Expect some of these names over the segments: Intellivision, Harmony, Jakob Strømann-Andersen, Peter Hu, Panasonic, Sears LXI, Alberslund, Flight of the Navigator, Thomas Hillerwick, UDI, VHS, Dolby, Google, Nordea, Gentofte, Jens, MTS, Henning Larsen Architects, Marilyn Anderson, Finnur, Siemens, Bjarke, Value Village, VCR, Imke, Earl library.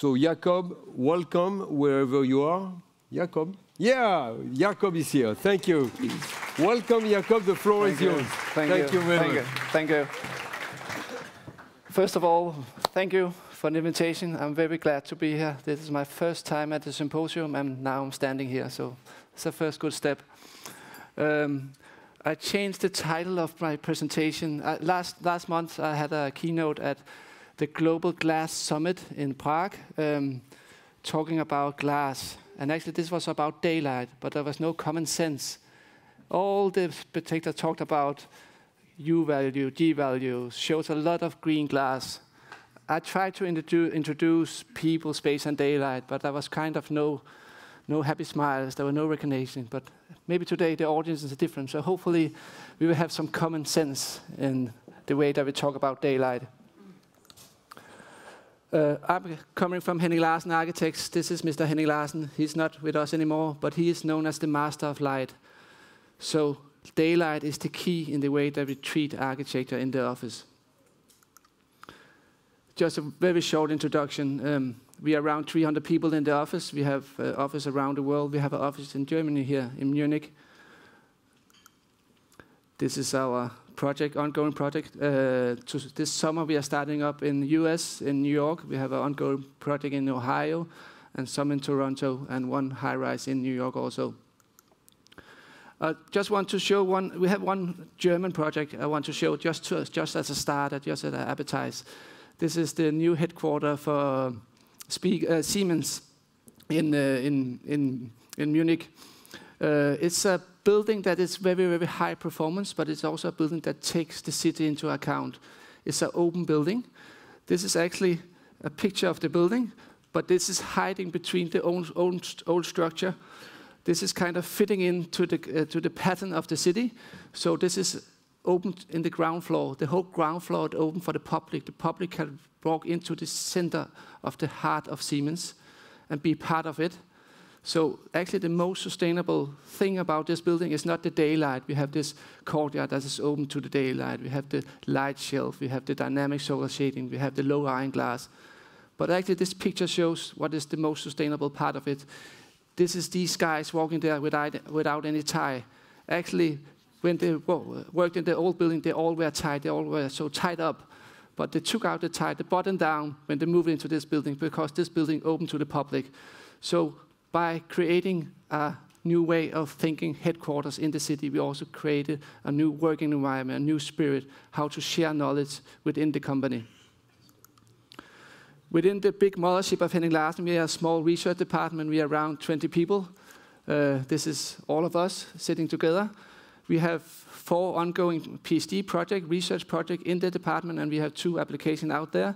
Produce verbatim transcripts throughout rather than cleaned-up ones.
So Jakob, welcome wherever you are. Jakob? Yeah, Jakob is here. Thank you. Welcome, Jakob. The floor is yours. Thank, thank you. you very thank much. You. Thank you. First of all, thank you for the invitation. I'm very glad to be here. This is my first time at the symposium, and now I'm standing here. So it's the first good step. Um, I changed the title of my presentation. Uh, last, last month, I had a keynote at the Global Glass Summit in Prague, um, talking about glass. And actually, this was about daylight, but there was no common sense. All the spectators talked about U value, G value, shows a lot of green glass. I tried to introdu introduce people, space, and daylight, but there was kind of no, no happy smiles. There were no recognition. But maybe today the audience is different. So hopefully we will have some common sense in the way that we talk about daylight. Uh, I'm coming from Henning Larsen Architects. This is Mister Henning Larsen. He's not with us anymore, but he is known as the master of light. So daylight is the key in the way that we treat architecture in the office. Just a very short introduction. Um, we are around three hundred people in the office. We have an uh, office around the world. We have an office in Germany here, in Munich. This is our project, ongoing project. Uh, to this summer, we are starting up in the U S, in New York. We have an ongoing project in Ohio, and some in Toronto, and one high-rise in New York also. I uh, just want to show one. We have one German project I want to show just, to, just as a starter, just as an appetizer. This is the new headquarters for speak, uh, Siemens in, uh, in, in, in Munich. Uh, it's a building that is very, very high performance, but it's also a building that takes the city into account. It's an open building. This is actually a picture of the building, but this is hiding between the old, old, old structure. This is kind of fitting into the, uh, to the pattern of the city. So this is open in the ground floor. The whole ground floor is open for the public. The public can walk into the center of the heart of Siemens and be part of it. So actually the most sustainable thing about this building is not the daylight. We have this courtyard that is open to the daylight. We have the light shelf. We have the dynamic solar shading. We have the low iron glass. But actually this picture shows what is the most sustainable part of it. This is these guys walking there without, without any tie. Actually, when they worked in the old building, they all were tied. They all were so tied up. But they took out the tie, the button down, when they moved into this building, because this building opened to the public. So by creating a new way of thinking headquarters in the city, we also created a new working environment, a new spirit, how to share knowledge within the company. Within the big mothership of Henning Larsen, we are a small research department. We are around twenty people. Uh, this is all of us sitting together. We have four ongoing PhD projects, research projects in the department, and we have two applications out there.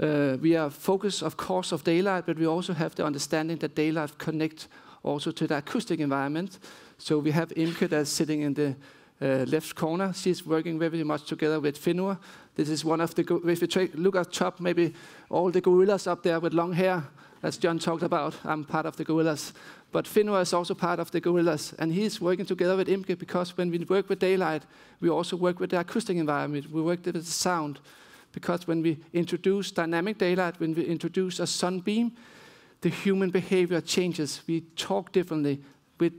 Uh, we are focused, of course, of daylight, but we also have the understanding that daylight connects also to the acoustic environment. So we have Imke that's sitting in the uh, left corner. She's working very much together with Finnur. This is one of the, if you take, look at top, maybe all the gorillas up there with long hair, as John talked about. I'm part of the gorillas. But Finnur is also part of the gorillas, and he's working together with Imke, because when we work with daylight, we also work with the acoustic environment. We work with the sound. Because when we introduce dynamic daylight, when we introduce a sunbeam, the human behavior changes. We talk differently, we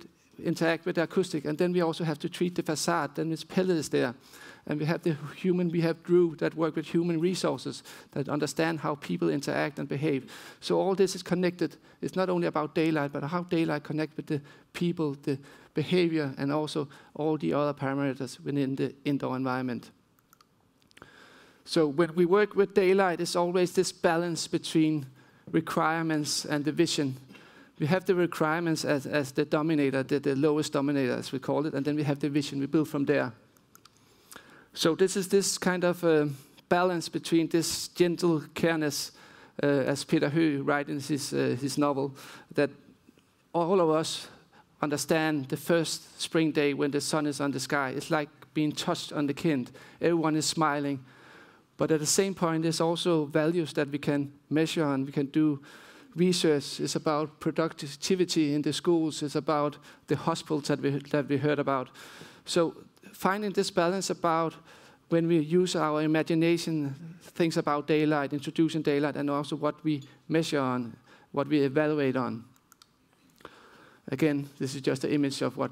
interact with the acoustic, and then we also have to treat the facade. Then this pillar is there. And we have the human, we have Drew that work with human resources, that understand how people interact and behave. So all this is connected. It's not only about daylight, but how daylight connects with the people, the behavior, and also all the other parameters within the indoor environment. So when we work with daylight, it's always this balance between requirements and the vision. We have the requirements as, as the dominator, the, the lowest dominator, as we call it, and then we have the vision. We build from there. So this is this kind of uh, balance between this gentle careness, uh, as Peter Hu writes in his, uh, his novel, that all of us understand the first spring day when the sun is on the sky. It's like being touched on the kind. Everyone is smiling. But at the same point, there's also values that we can measure and we can do research. It's about productivity in the schools. It's about the hospitals that we, that we heard about. So finding this balance about when we use our imagination, things about daylight, introducing daylight, and also what we measure on, what we evaluate on. Again, this is just an image of what,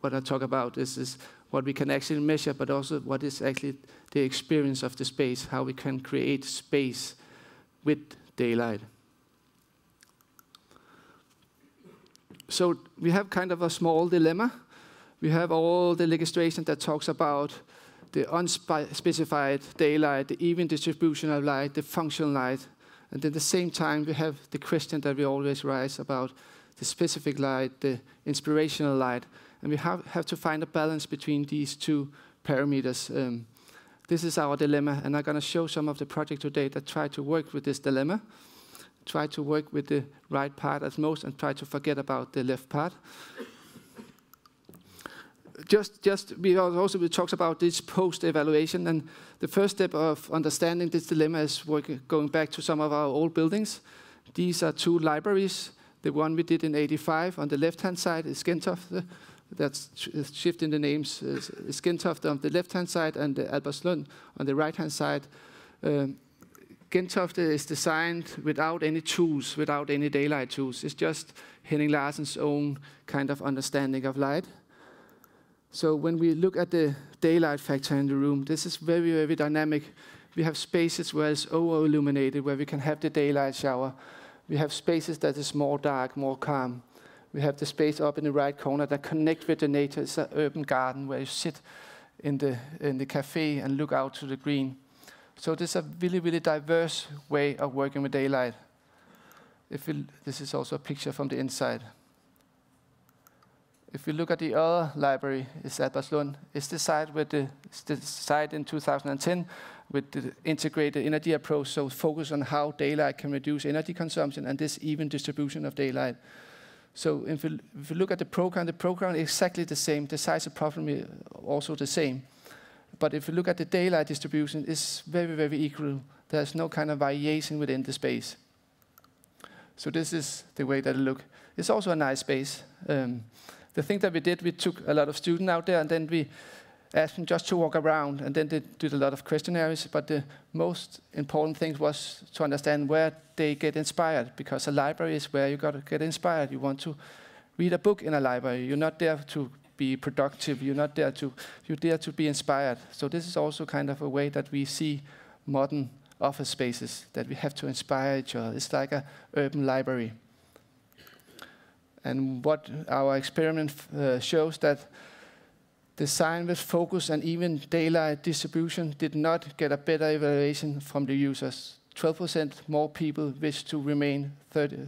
what I talk about. This is what we can actually measure, but also what is actually the experience of the space, how we can create space with daylight. So we have kind of a small dilemma. We have all the legislation that talks about the unspecified daylight, the even distribution of light, the functional light. And at the same time, we have the question that we always raise about the specific light, the inspirational light. And we have, have to find a balance between these two parameters. Um, this is our dilemma, and I'm going to show some of the projects today that try to work with this dilemma, try to work with the right part at most, and try to forget about the left part. Just, just we also we talked about this post-evaluation, and the first step of understanding this dilemma is working, going back to some of our old buildings. These are two libraries. The one we did in eighty-five on the left-hand side is Gentofte. That's shifting the names. Is Gentofte on the left-hand side and the Alberslund on the right-hand side. Um, Gentofte is designed without any tools, without any daylight tools. It's just Henning Larsen's own kind of understanding of light. So when we look at the daylight factor in the room, this is very, very dynamic. We have spaces where it's over-illuminated, where we can have the daylight shower. We have spaces that is more dark, more calm. We have the space up in the right corner that connects with the nature. It's an urban garden where you sit in the, in the cafe and look out to the green. So this is a really, really diverse way of working with daylight. If we, this is also a picture from the inside. If you look at the Earl library, it's Alberslund. It's the site with the, the site in two thousand ten with the integrated energy approach, so focus on how daylight can reduce energy consumption and this even distribution of daylight. So if you, if you look at the program, the program is exactly the same. The size of problem is also the same. But if you look at the daylight distribution, it's very, very equal. There's no kind of variation within the space. So this is the way that it looks. It's also a nice space. Um, The thing that we did, we took a lot of students out there, and then we asked them just to walk around, and then they did a lot of questionnaires. But the most important thing was to understand where they get inspired, because a library is where you got to get inspired. You want to read a book in a library. You're not there to be productive. You're not there to, you're there to be inspired. So this is also kind of a way that we see modern office spaces, that we have to inspire each other. It's like an urban library. And what our experiment uh, shows that design with focus and even daylight distribution did not get a better evaluation from the users. twelve percent more people wish to remain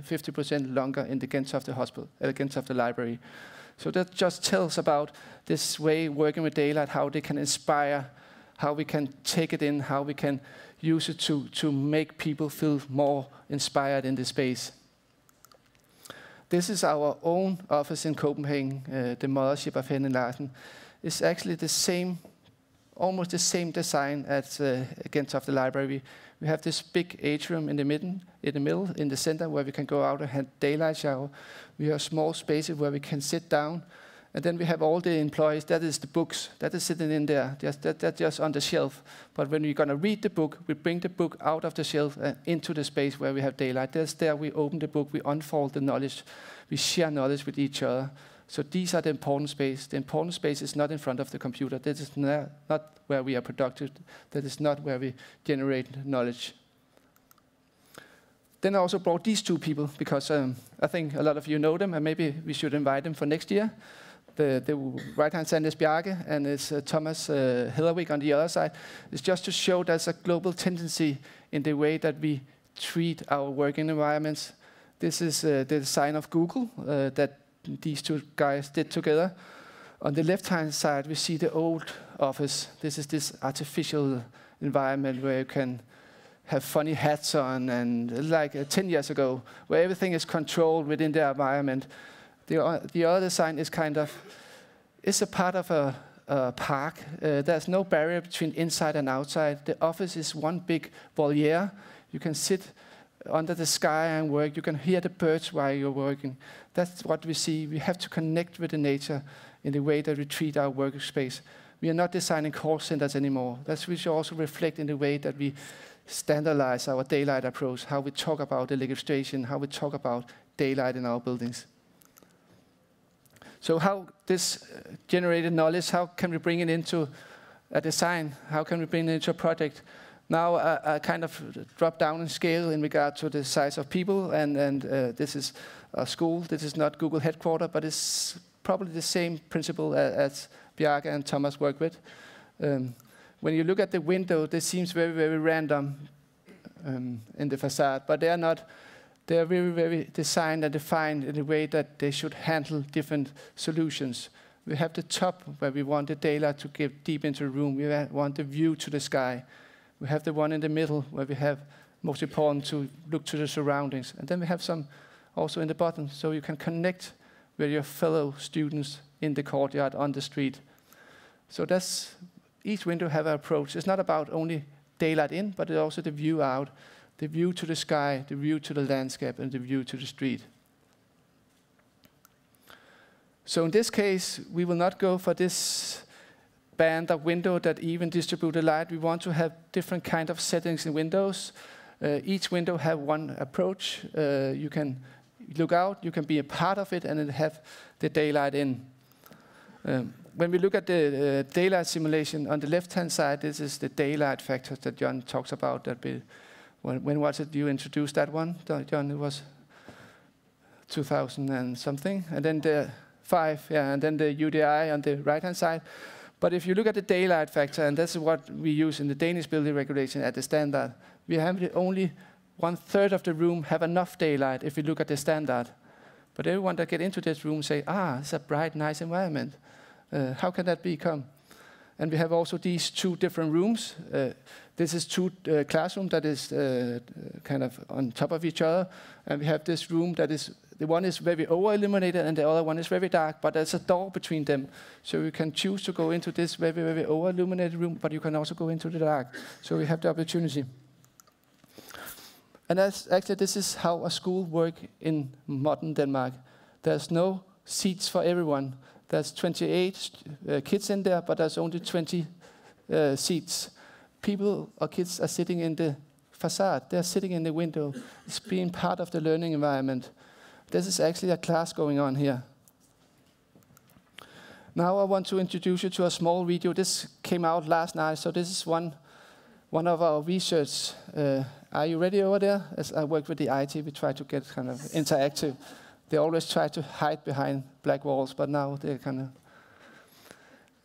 fifty percent longer in the Gentofte hospital, uh, Gentofte library. So that just tells about this way working with daylight, how they can inspire, how we can take it in, how we can use it to, to make people feel more inspired in the space. This is our own office in Copenhagen, uh, the mothership of Henning Larsen. It's actually the same, almost the same design as uh, Gentofte library. We have this big atrium in the middle, in the middle, in the center, where we can go out and have daylight shower. We have small spaces where we can sit down, and then we have all the employees. That is the books that is sitting in there. Just that, that's just on the shelf. But when we're gonna read the book, we bring the book out of the shelf and into the space where we have daylight. That's there. We open the book. We unfold the knowledge. We share knowledge with each other. So these are the important space. The important space is not in front of the computer. That is not where we are productive. That is not where we generate knowledge. Then I also brought these two people because um, I think a lot of you know them, and maybe we should invite them for next year. The, the right-hand side is Bjarke, and it's uh, Thomas uh, Hillerwick on the other side. It's just to show there's a global tendency in the way that we treat our working environments. This is uh, the design of Google uh, that these two guys did together. On the left-hand side, we see the old office. This is this artificial environment where you can have funny hats on, and like uh, ten years ago, where everything is controlled within the environment. The, the other sign is kind of, it's a part of a, a park. Uh, there's no barrier between inside and outside. The office is one big voliere. You can sit under the sky and work. You can hear the birds while you're working. That's what we see. We have to connect with the nature in the way that we treat our workspace. We are not designing call centers anymore. That we should also reflect in the way that we standardize our daylight approach, how we talk about the legislation, how we talk about daylight in our buildings. So how this generated knowledge, how can we bring it into a design? How can we bring it into a project? Now I, I kind of drop down in scale in regard to the size of people, and, and uh, this is a school. This is not Google headquarters, but it's probably the same principle as, as Bjarke and Thomas work with. Um, when you look at the window, this seems very, very random um, in the facade, but they are not. They are very, very designed and defined in a way that they should handle different solutions. We have the top where we want the daylight to get deep into the room. We want the view to the sky. We have the one in the middle where we have most important to look to the surroundings. And then we have some also in the bottom, so you can connect with your fellow students in the courtyard, on the street. So that's each window have an approach. It's not about only daylight in, but it's also the view out, the view to the sky, the view to the landscape, and the view to the street. So in this case, we will not go for this band of window that even distribute the light. We want to have different kind of settings in windows. Uh, each window have one approach. Uh, you can look out, you can be a part of it, and then have the daylight in. Um, when we look at the uh, daylight simulation, on the left-hand side, this is the daylight factors that John talks about. That we, when, when was it you introduced that one, John? It was two thousand and something. And then the five, yeah, and then the U D I on the right-hand side. But if you look at the daylight factor, and this is what we use in the Danish building regulation at the standard, we have only one third of the room have enough daylight if you look at the standard. But everyone that get into this room say, ah, it's a bright, nice environment. Uh, how can that become? And we have also these two different rooms. Uh, this is two uh, classroom that is uh, kind of on top of each other. And we have this room that is, the one is very over-illuminated and the other one is very dark, but there's a door between them. So you can choose to go into this very, very over-illuminated room, but you can also go into the dark. So we have the opportunity. And that's actually, this is how a school works in modern Denmark. There's no seats for everyone. There's twenty-eight uh, kids in there, but there's only twenty uh, seats. People or kids are sitting in the facade. They're sitting in the window. It's being part of the learning environment. This is actually a class going on here. Now I want to introduce you to a small video. This came out last night, so this is one, one of our research. Uh, Are you ready over there? As I work with the I T, we try to get kind of interactive. They always try to hide behind black walls, but now they're kind of...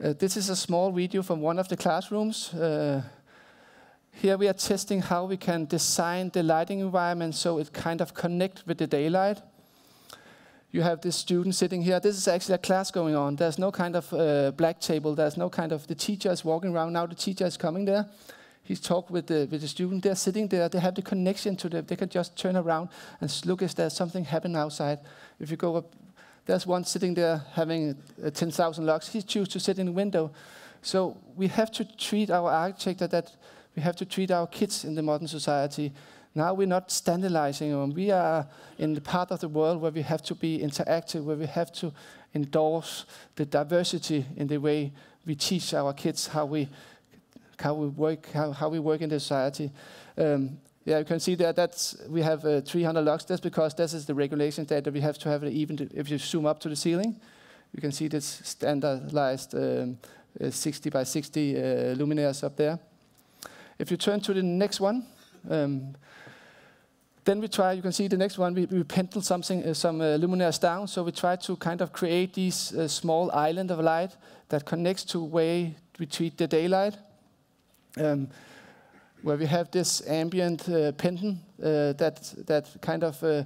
Uh, this is a small video from one of the classrooms. Uh, here we are testing how we can design the lighting environment so it kind of connects with the daylight. You have this student sitting here. This is actually a class going on. There's no kind of uh, black table. There's no kind of... The teacher is walking around. Now the teacher is coming there. He's talked with the, with the student. They're sitting there. They have the connection to them. They can just turn around and look if there's something happening outside. If you go up, there's one sitting there having uh, ten thousand locks. He chooses to sit in the window. So we have to treat our architecture that we have to treat our kids in the modern society. Now we're not standardizing them. We are in the part of the world where we have to be interactive, where we have to endorse the diversity in the way we teach our kids how we How we work, how, how we work in the society. Um, yeah, you can see that that's, we have uh, three hundred locks. That's because this is the regulation that we have to have. Even if you zoom up to the ceiling, you can see this standardized um, uh, sixty by sixty uh, luminaires up there. If you turn to the next one, um, then we try. You can see the next one. We, we pencil something, uh, some uh, luminaires down. So we try to kind of create these uh, small island of light that connects to way we treat the daylight. Um, where we have this ambient uh, pendant uh, that that kind of uh,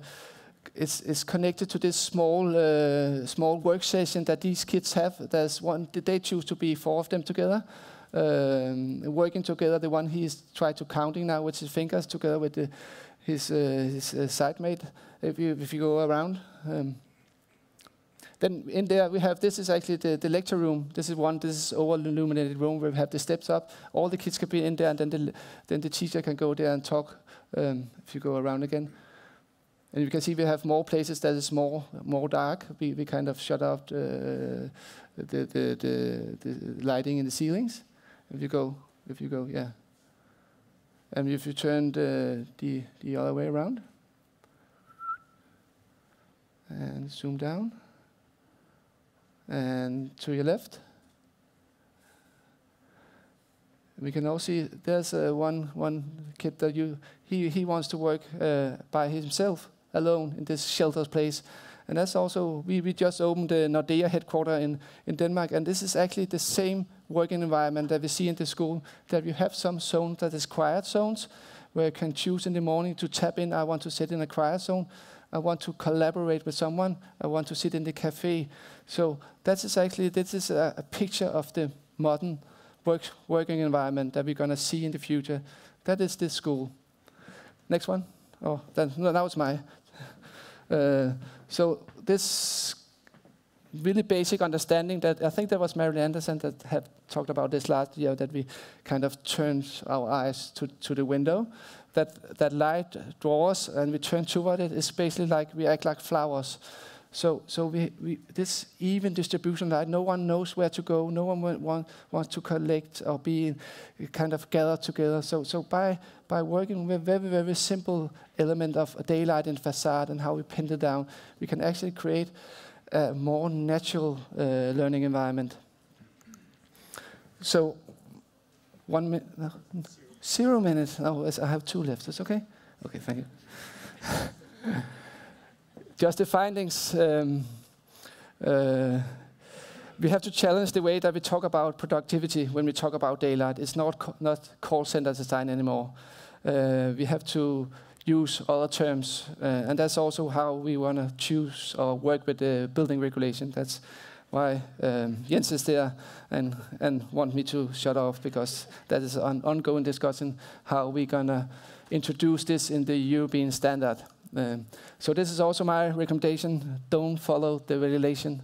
is is connected to this small uh, small work session that these kids have. There's one. They choose to be four of them together, um, working together. The one he is trying to counting now with his fingers together with the, his uh, his uh, side mate. If you if you go around. Um, Then in there we have, this is actually the, the lecture room. This is one, this is over illuminated room where we have the steps up. All the kids can be in there, and then the, then the teacher can go there and talk um, if you go around again. And you can see we have more places that is more more dark. We we kind of shut out uh, the, the the the lighting in the ceilings. If you go, if you go, yeah. And if you turn the the, the other way around and zoom down and to your left, we can also see there's uh, one one kid that you he he wants to work uh, by himself alone in this sheltered place, and that's also we we just opened the Nordea headquarter in in Denmark, and this is actually the same working environment that we see in the school. That you have some zone that is quiet zones, where you can choose in the morning to tap in. I want to sit in a quiet zone. I want to collaborate with someone. I want to sit in the cafe. So that is actually this is a, a picture of the modern work, working environment that we're going to see in the future. That is this school. Next one. Oh, that, no, now it's my. uh, so this really basic understanding that I think that was Marilyn Anderson that had talked about this last year, that we kind of turned our eyes to, to the window. That, that light draws and we turn toward it. It's basically like we act like flowers. So, so we, we this even distribution light. No one knows where to go. No one want, wants to collect or be kind of gathered together. So, so by by working with very very simple element of daylight in facade and how we pin it down, we can actually create a more natural uh, learning environment. So, one minute. No. Zero minutes. No, I have two left. That's okay. Okay, thank you. Just the findings. Um, uh, we have to challenge the way that we talk about productivity when we talk about daylight. It's not co not call center design anymore. Uh, we have to use other terms, uh, and that's also how we want to choose or work with the building regulation. That's why um, Jens is there and, and want me to shut off, because that is an ongoing discussion how we're going to introduce this in the European standard. Um, so this is also my recommendation, don't follow the regulation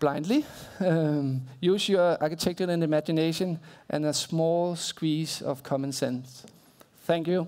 blindly. Um, use your architectural and imagination and a small squeeze of common sense. Thank you.